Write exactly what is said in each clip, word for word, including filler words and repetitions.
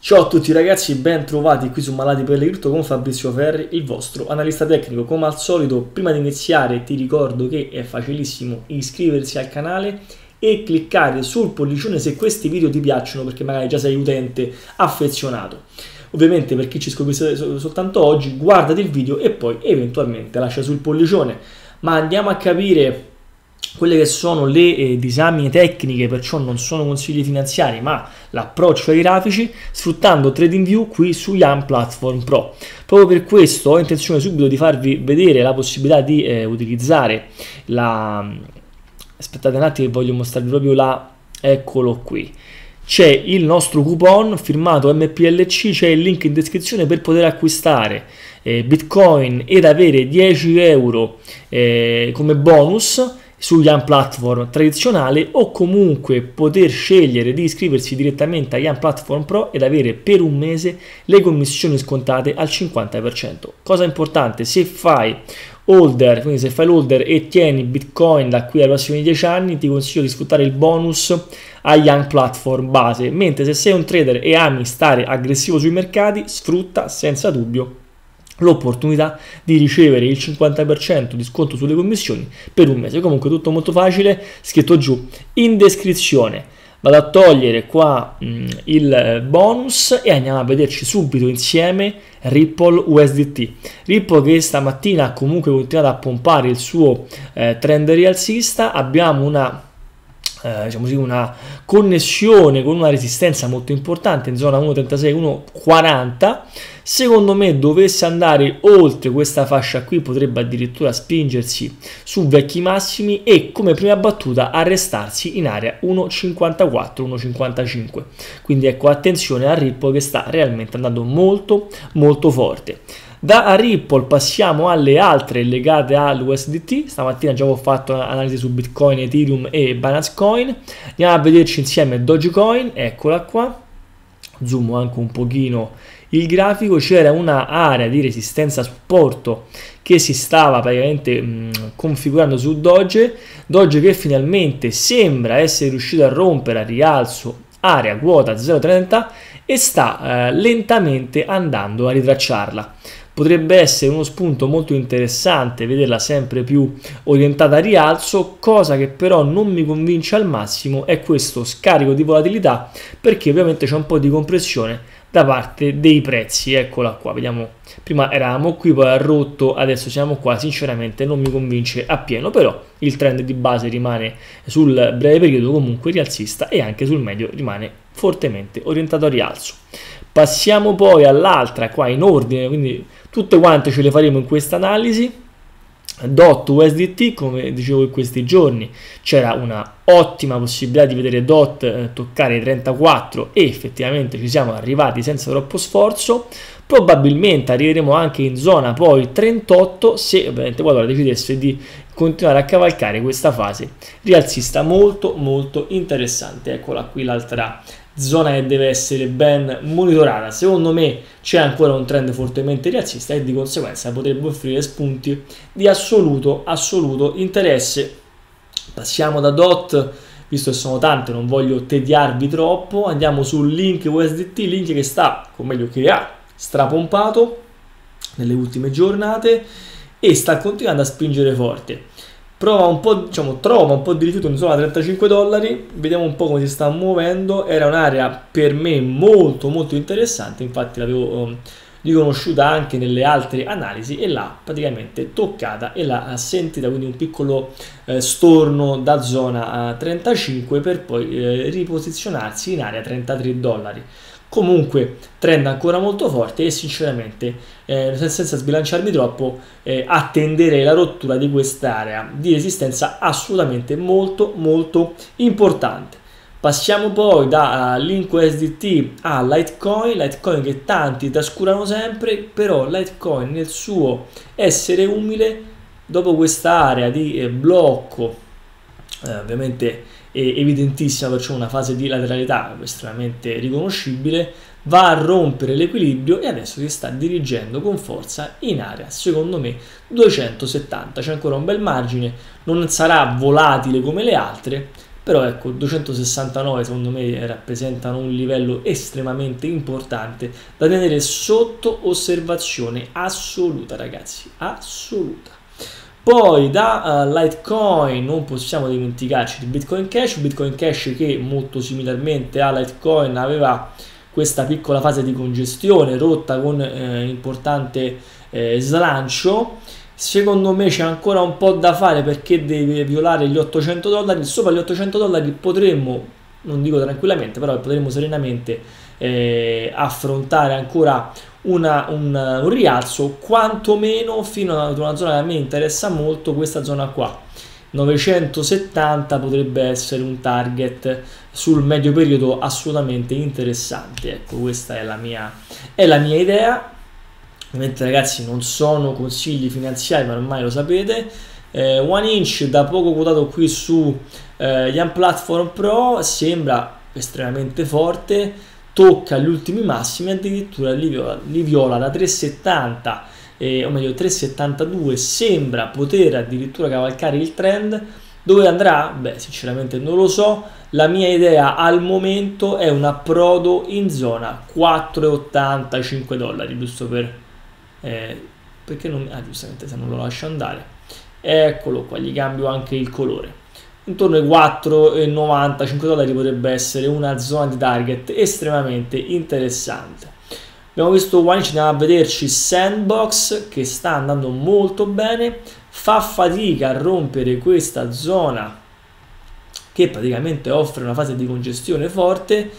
Ciao a tutti ragazzi, ben trovati qui su Malati per le Crypto con Fabrizio Ferri, il vostro analista tecnico. Come al solito, prima di iniziare ti ricordo che è facilissimo iscriversi al canale e cliccare sul pollicione se questi video ti piacciono, perché magari già sei utente affezionato. Ovviamente, per chi ci scoprisse soltanto oggi, guardate il video e poi eventualmente lascia sul pollicione. Ma andiamo a capire quelle che sono le eh, disamine tecniche, perciò non sono consigli finanziari, ma l'approccio ai grafici, sfruttando TradingView qui su Young Platform Pro. Proprio per questo ho intenzione subito di farvi vedere la possibilità di eh, utilizzare la... Aspettate un attimo che voglio mostrarvi proprio la... Eccolo qui. C'è il nostro coupon firmato M P L C, c'è il link in descrizione per poter acquistare eh, Bitcoin ed avere dieci euro eh, come bonus su Young Platform tradizionale, o comunque poter scegliere di iscriversi direttamente a Young Platform Pro ed avere per un mese le commissioni scontate al cinquanta per cento. Cosa importante, se fai holder, quindi se fai l'holder e tieni Bitcoin da qui ai prossimi dieci anni, ti consiglio di sfruttare il bonus a Young Platform base, mentre se sei un trader e ami stare aggressivo sui mercati, sfrutta senza dubbio l'opportunità di ricevere il cinquanta per cento di sconto sulle commissioni per un mese. Comunque tutto molto facile, scritto giù in descrizione. Vado a togliere qua mh, il bonus e andiamo a vederci subito insieme Ripple U S D T. Ripple che stamattina ha comunque continuato a pompare il suo eh, trend rialzista. Abbiamo una Eh, diciamo così, una connessione con una resistenza molto importante in zona uno trentasei uno quaranta. Secondo me, dovesse andare oltre questa fascia qui, potrebbe addirittura spingersi su vecchi massimi e come prima battuta arrestarsi in area uno cinquantaquattro uno cinquantacinque. Quindi ecco, attenzione a Ripple che sta realmente andando molto molto forte. Da Ripple passiamo alle altre legate all'U S D T. Stamattina già ho fatto un'analisi su Bitcoin, Ethereum e Binance Coin. Andiamo a vederci insieme Dogecoin, eccola qua. Zoom anche un pochino il grafico. C'era una area di resistenza supporto che si stava praticamente mh, configurando su Doge. Doge che finalmente sembra essere riuscito a rompere a rialzo area quota zero virgola trenta e sta eh, lentamente andando a ritracciarla. Potrebbe essere uno spunto molto interessante vederla sempre più orientata a rialzo. Cosa che però non mi convince al massimo è questo scarico di volatilità, perché ovviamente c'è un po' di compressione da parte dei prezzi. Eccola qua, vediamo, prima eravamo qui, poi ha rotto, adesso siamo qua. Sinceramente non mi convince appieno, però il trend di base rimane sul breve periodo comunque rialzista e anche sul medio rimane fortemente orientato a rialzo. Passiamo poi all'altra qua in ordine, quindi tutte quante ce le faremo in questa analisi. Dot U S D T, come dicevo in questi giorni, c'era una ottima possibilità di vedere Dot eh, toccare i trentaquattro e effettivamente ci siamo arrivati senza troppo sforzo. Probabilmente arriveremo anche in zona poi trentotto se ovviamente Ecuador decidesse di continuare a cavalcare questa fase rialzista molto molto interessante. Eccola qui l'altra zona che deve essere ben monitorata. Secondo me c'è ancora un trend fortemente rialzista e di conseguenza potrebbe offrire spunti di assoluto assoluto interesse. Passiamo da Dot, visto che sono tante non voglio tediarvi troppo, andiamo sul link U S D T, link che sta, o meglio che ha strapompato nelle ultime giornate e sta continuando a spingere forte. Prova un po', diciamo, trova un po' di rifiuto in zona trentacinque dollari, vediamo un po' come si sta muovendo. Era un'area per me molto molto interessante, infatti l'avevo eh, riconosciuta anche nelle altre analisi e l'ha praticamente toccata e l'ha sentita, quindi un piccolo eh, storno da zona trentacinque per poi eh, riposizionarsi in area trentatré dollari. Comunque trend ancora molto forte e sinceramente eh, senza sbilanciarmi troppo eh, attenderei la rottura di quest'area di resistenza assolutamente molto molto importante. Passiamo poi da uh, link U S D T a Litecoin, Litecoin che tanti trascurano sempre, però Litecoin nel suo essere umile dopo quest'area di eh, blocco eh, ovviamente evidentissima, perciò una fase di lateralità estremamente riconoscibile, va a rompere l'equilibrio e adesso si sta dirigendo con forza in area secondo me duecentosettanta. C'è ancora un bel margine, non sarà volatile come le altre, però ecco, duecentosessantanove secondo me rappresentano un livello estremamente importante da tenere sotto osservazione assoluta, ragazzi, assoluta. Poi da uh, Litecoin non possiamo dimenticarci di Bitcoin Cash, Bitcoin Cash che molto similarmente a Litecoin aveva questa piccola fase di congestione rotta con eh, importante eh, slancio. Secondo me c'è ancora un po' da fare perché deve violare gli ottocento dollari, sopra gli ottocento dollari potremmo, non dico tranquillamente, però potremmo serenamente eh, affrontare ancora Una, un, un rialzo, quantomeno fino ad una zona che a me interessa molto, questa zona qua, novecentosettanta, potrebbe essere un target sul medio periodo assolutamente interessante. Ecco, questa è la mia, è la mia idea. Ovviamente, ragazzi, non sono consigli finanziari, ma ormai lo sapete. eh, one inch da poco quotato qui su eh, Young Platform Pro sembra estremamente forte, tocca gli ultimi massimi, addirittura li viola, li viola da trecentosettanta, eh, o meglio trecentosettantadue, sembra poter addirittura cavalcare il trend. Dove andrà? Beh, sinceramente non lo so, la mia idea al momento è un approdo in zona quattrocentoottantacinque dollari, giusto per... Eh, perché non... Ah, giustamente, se non lo lascio andare, eccolo qua, gli cambio anche il colore. Intorno ai quattrocentonovantacinque dollari potrebbe essere una zona di target estremamente interessante. Abbiamo visto one inch, andiamo a vederci Sandbox che sta andando molto bene, fa fatica a rompere questa zona che praticamente offre una fase di congestione forte.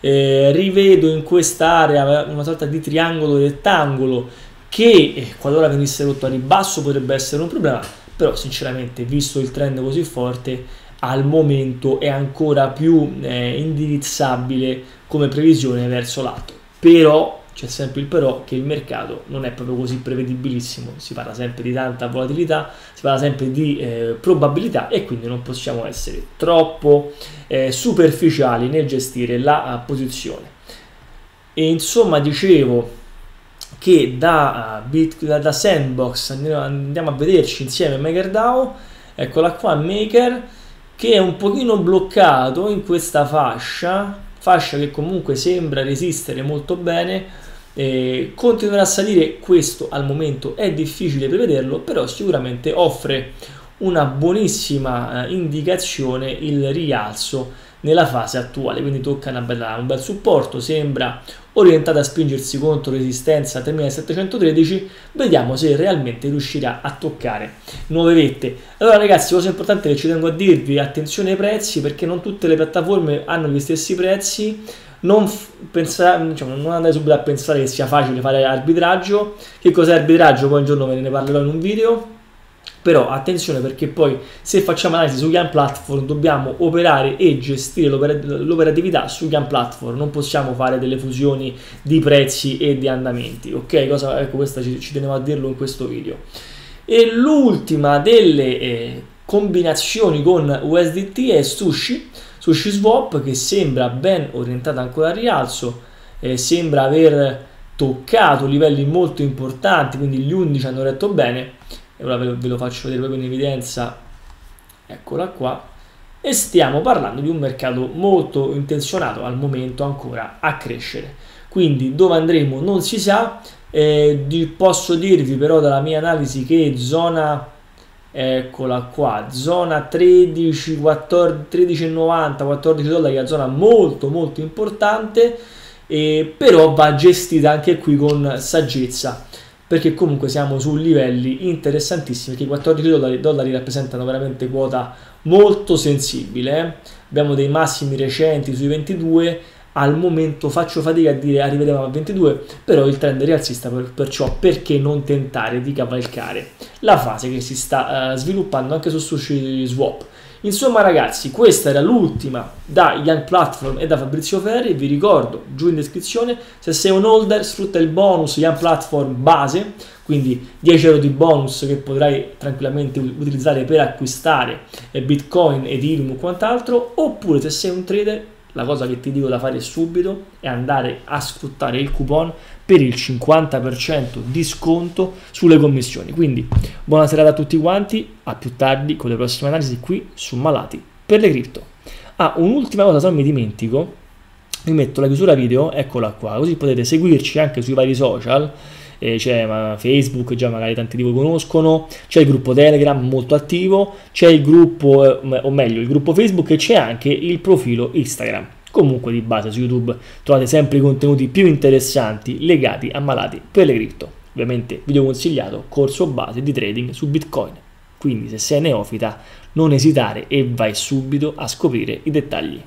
Eh, rivedo in quest'area una sorta di triangolo rettangolo che qualora venisse rotto a ribasso potrebbe essere un problema, però sinceramente visto il trend così forte al momento è ancora più eh, indirizzabile come previsione verso l'alto. Però c'è sempre il però, che il mercato non è proprio così prevedibilissimo, si parla sempre di tanta volatilità, si parla sempre di eh, probabilità, e quindi non possiamo essere troppo eh, superficiali nel gestire la uh, posizione. E insomma, dicevo che da, bit, da, da Sandbox andiamo a vederci insieme MakerDAO. Eccola qua, Maker, che è un pochino bloccato in questa fascia fascia che comunque sembra resistere molto bene, eh, continuerà a salire. Questo al momento è difficile prevederlo, però sicuramente offre una buonissima eh, indicazione il rialzo nella fase attuale, quindi tocca una bella, un bel supporto, sembra orientata a spingersi contro resistenza tremilasettecentotredici, vediamo se realmente riuscirà a toccare nuove vette. Allora ragazzi, cosa importante che ci tengo a dirvi, attenzione ai prezzi, perché non tutte le piattaforme hanno gli stessi prezzi, non, pensare, diciamo, non andate subito a pensare che sia facile fare arbitraggio. Che cos'è arbitraggio? Poi un giorno ve ne parlerò in un video. Però attenzione, perché poi se facciamo analisi su Young Platform dobbiamo operare e gestire l'operatività su Young Platform, non possiamo fare delle fusioni di prezzi e di andamenti, ok? Cosa, ecco, questa ci, ci tenevo a dirlo in questo video. E l'ultima delle eh, combinazioni con U S D T è Sushi, SushiSwap, che sembra ben orientata ancora al rialzo, eh, sembra aver toccato livelli molto importanti, quindi gli undici hanno retto bene. E ora ve lo faccio vedere proprio in evidenza, eccola qua, e stiamo parlando di un mercato molto intenzionato al momento ancora a crescere, quindi dove andremo non si sa. Eh, di, posso dirvi però dalla mia analisi che zona, eccola qua, zona tredici, quattordici, tredici e novanta, quattordici dollari è una zona molto molto importante, eh, però va gestita anche qui con saggezza, perché comunque siamo su livelli interessantissimi, che i quattordici dollari, dollari rappresentano veramente quota molto sensibile. Abbiamo dei massimi recenti sui ventidue, al momento faccio fatica a dire arriveremo a ventidue, però il trend è rialzista, per, perciò perché non tentare di cavalcare la fase che si sta uh, sviluppando anche su SushiSwap. Insomma ragazzi, questa era l'ultima da Young Platform e da Fabrizio Ferri. Vi ricordo giù in descrizione, se sei un holder sfrutta il bonus Young Platform base, quindi dieci euro di bonus che potrai tranquillamente utilizzare per acquistare Bitcoin, Ethereum o quant'altro. Oppure se sei un trader, la cosa che ti dico da fare subito è andare a sfruttare il coupon per il cinquanta per cento di sconto sulle commissioni. Quindi buona serata a tutti quanti, a più tardi con le prossime analisi qui su Malati per le Crypto. Ah, un'ultima cosa, se non mi dimentico, vi metto la chiusura video, eccola qua, così potete seguirci anche sui vari social. Eh, c'è Facebook, già magari tanti di voi conoscono, c'è il gruppo Telegram molto attivo, c'è il gruppo, eh, o meglio il gruppo Facebook, e c'è anche il profilo Instagram. Comunque di base su YouTube trovate sempre i contenuti più interessanti legati a Malati per le Crypto. Ovviamente video consigliato, corso base di trading su Bitcoin, quindi se sei neofita non esitare e vai subito a scoprire i dettagli.